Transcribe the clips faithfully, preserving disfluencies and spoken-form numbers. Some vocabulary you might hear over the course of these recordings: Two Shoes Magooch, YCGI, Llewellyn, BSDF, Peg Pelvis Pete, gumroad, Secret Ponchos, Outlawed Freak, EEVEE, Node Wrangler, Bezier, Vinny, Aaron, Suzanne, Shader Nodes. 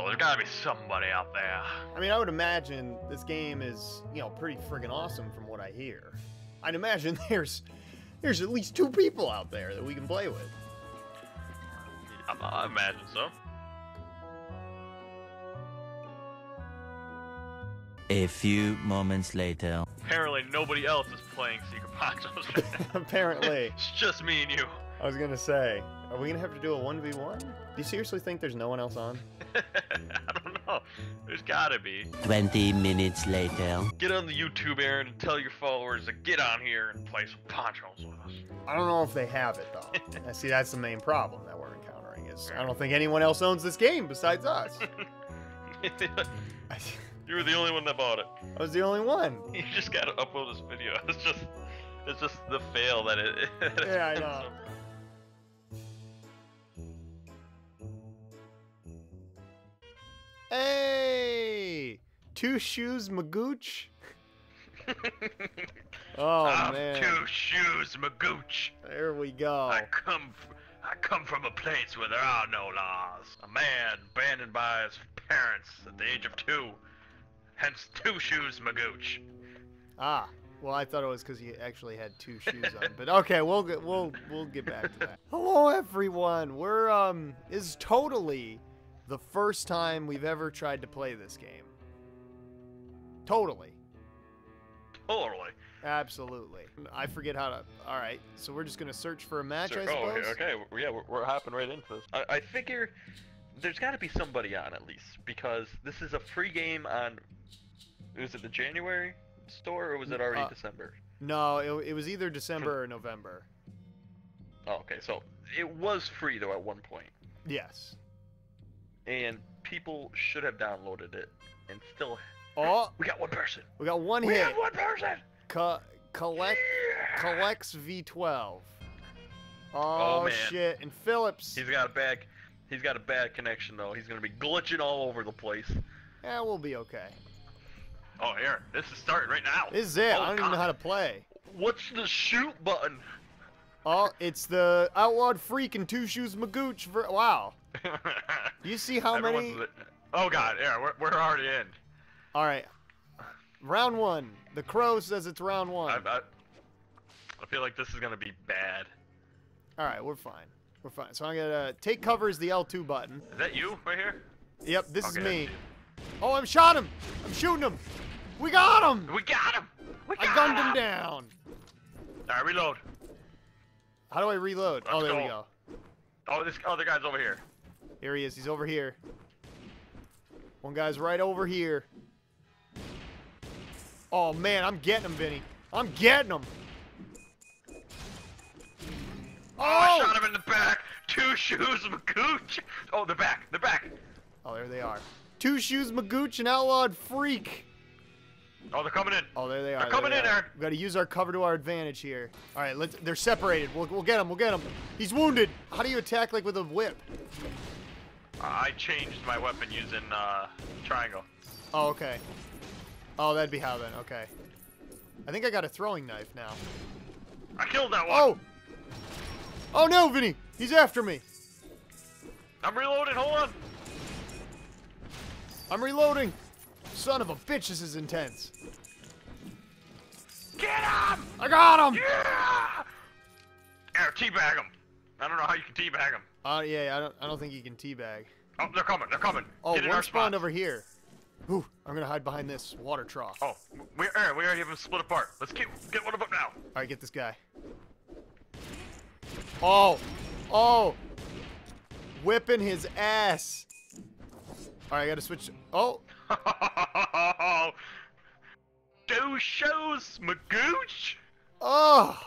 console. There's gotta be somebody out there. I mean, I would imagine this game is, you know, pretty friggin' awesome from what I hear. I'd imagine there's there's at least two people out there that we can play with. I imagine so. A few moments later. Apparently nobody else is playing Secret Ponchos right now. Apparently. It's just me and you. I was gonna say, are we gonna have to do a one v one? Do you seriously think there's no one else on? I don't know. There's gotta be. Twenty minutes later. Get on the YouTube, Aaron, and tell your followers to get on here and play some Ponchos with us. I don't know if they have it though. I see that's the main problem that we're encountering is I don't think anyone else owns this game besides us. You were the only one that bought it. I was the only one. You just gotta upload this video. It's just, it's just the fail that it. it yeah, I know. So hey, Two Shoes Magooch. Oh I'm man, Two Shoes Magooch. There we go. I come, I come from a place where there are no laws. A man abandoned by his parents at the age of two, hence Two Shoes Magooch. Ah, well, I thought it was because he actually had two shoes on. But okay, we'll get, we'll we'll get back to that. Hello, everyone. We're um, is totally. The first time we've ever tried to play this game. Totally. Totally. Absolutely. I forget how to. All right, so we're just gonna search for a match, sure. I suppose. Oh, okay. Yeah, we're, we're hopping right into this. I, I figure there's got to be somebody on at least because this is a free game on. Was it the January store or was it already uh, December? No, it, it was either December or November. Oh, okay, so it was free though at one point. Yes. And people should have downloaded it and still. Oh! We got one person. We got one hit. We got one person. Co collect. Yeah. Collects V twelve. Oh, oh man. Shit! And Phillips. He's got a bad. He's got a bad connection though. He's gonna be glitching all over the place. Yeah, we'll be okay. Oh, Aaron, this is starting right now. This is it. Oh, I don't God. even know how to play. What's the shoot button? Oh, it's the Outlawed Freak and Two Shoes Magooch. For wow. You see how Everyone's many? Oh God, yeah, we're, we're already in. All right, round one. The crow says it's round one. I, I, I feel like this is gonna be bad. All right, we're fine. We're fine. So I'm gonna take cover is the L two button. Is that you right here? Yep, this okay, is me. Oh, I'm shot him. I'm shooting him. We got him. We got him. We got I gunned him. him down. All right, reload. How do I reload? Let's oh, there go. we go. Oh, this other guy's over here. Here he is. He's over here. One guy's right over here. Oh, man. I'm getting him, Vinny. I'm getting him. Oh! Oh I shot him in the back. Two Shoes Magooch. Oh, they're back. They're back. Oh, there they are. Two Shoes Magooch and Outlawed Freak. Oh, they're coming in. Oh, there they are. They're coming in there. We've got to use our cover to our advantage here. All right, let's, they're separated. We'll, we'll get him. We'll get him. He's wounded. How do you attack, like, with a whip? I changed my weapon using uh, triangle. Oh, okay. Oh, that'd be how then. Okay. I think I got a throwing knife now. I killed that one. Oh! Oh, no, Vinny. He's after me. I'm reloading. Hold on. I'm reloading. Son of a bitch, this is intense. Get him! I got him! Yeah! Yeah, teabag him. I don't know how you can teabag him. Uh, yeah, I don't, I don't think you can teabag. Oh, they're coming, they're coming. Oh, Get one spawned spot. over here. Ooh, I'm gonna hide behind this water trough. Oh, we, Aaron, we already have them split apart. Let's keep, get one of them now. All right, get this guy. Oh, oh. Whipping his ass. All right, I gotta switch. Oh. Two Shoes Magooch. Oh,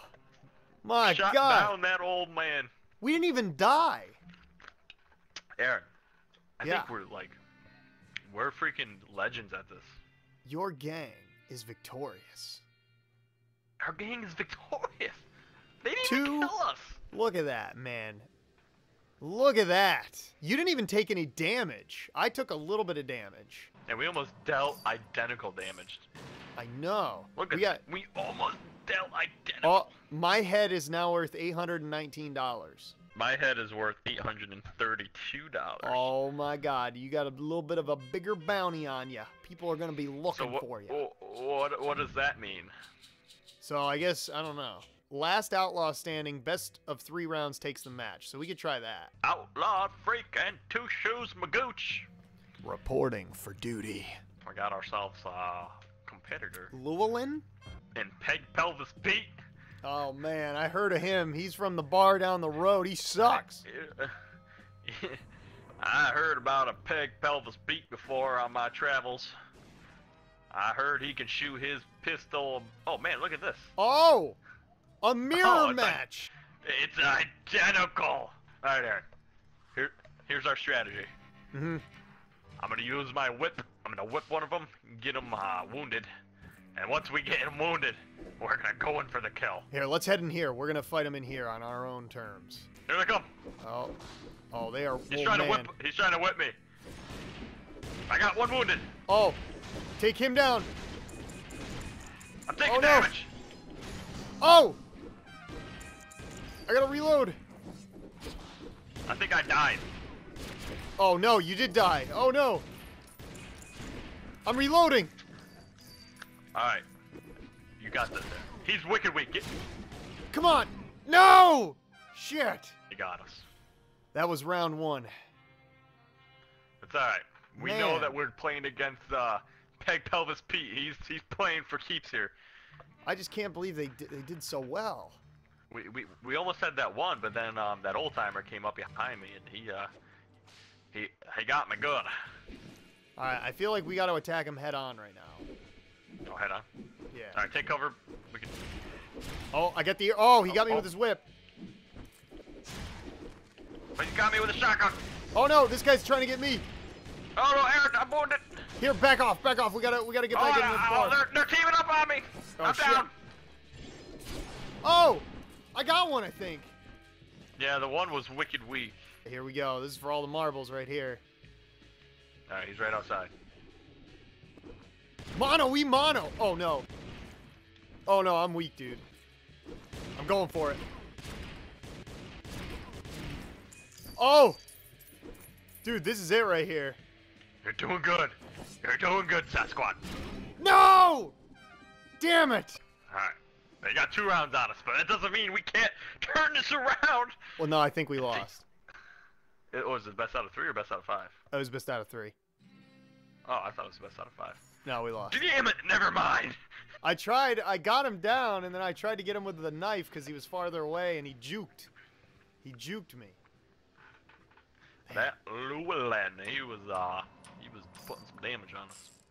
my Shot God. Shot down that old man. We didn't even die. Aaron, I yeah. think we're like, we're freaking legends at this. Your gang is victorious. Our gang is victorious. They didn't Two, even kill us. Look at that, man. Look at that. You didn't even take any damage. I took a little bit of damage. And we almost dealt identical damage. I know. Look at that. We almost They'll identify. Oh, my head is now worth eight hundred nineteen dollars. My head is worth eight hundred thirty-two dollars. Oh my God, you got a little bit of a bigger bounty on you. People are going to be looking so what, for you. What, what does that mean? So I guess, I don't know. Last outlaw standing, best of three rounds takes the match. So we could try that. Outlawed Freak and Two Shoes Magooch. Reporting for duty. We got ourselves a competitor. Llewellyn? And Peg Pelvis Pete. Oh man, I heard of him. He's from the bar down the road. He sucks. I heard about a Peg Pelvis Pete before on my travels. I heard he can shoot his pistol. Oh man, look at this. Oh, a mirror oh, it's match. Like, it's identical. All right, Aaron. Here, here's our strategy. Mm-hmm. I'm gonna use my whip. I'm gonna whip one of them, get them uh, wounded. And once we get him wounded, we're gonna go in for the kill. Here, let's head in here. We're gonna fight him in here on our own terms. Here they come. Oh, oh, they are. He's oh, trying man. to whip. He's trying to whip me. I got one wounded. Oh, take him down. I'm taking oh, damage. No. Oh, I gotta reload. I think I died. Oh no, you did die. Oh no. I'm reloading. Alright. You got this. He's wicked weak. Get... Come on. No! Shit. He got us. That was round one. That's alright. We Man. know that we're playing against uh, Peg Pelvis Pete. He's he's playing for keeps here. I just can't believe they did, they did so well. We, we we almost had that one, but then um, that old timer came up behind me and he uh he he got me good. Alright, I feel like we got to attack him head on right now. Oh, head on. Yeah. All right, take cover. We can. Oh, I got the. Oh, he oh, got me oh. with his whip. But he got me with a shotgun. Oh no, this guy's trying to get me. Oh no, Aaron, I'm wounded. Here, back off, back off. We gotta, we gotta get oh, back I, in the car. Oh, they're, they're teaming up on me. Oh, I'm shit. down. Oh, I got one, I think. Yeah, the one was wicked weak. Here we go. This is for all the marbles right here. All right, he's right outside. Mono, we mono. Oh no. Oh no, I'm weak, dude. I'm going for it. Oh, dude, this is it right here. You're doing good. You're doing good, Sasquatch. No! Damn it! All right, they got two rounds on us, but that doesn't mean we can't turn this around. Well, no, I think we lost. It was the best out of three or best out of five? It was best out of three. Oh, I thought it was the best out of five. No, we lost. Damn it! Never mind. I tried. I got him down, and then I tried to get him with the knife because he was farther away, and he juked. He juked me. That Llewellyn, he was uh, he was putting some damage on us.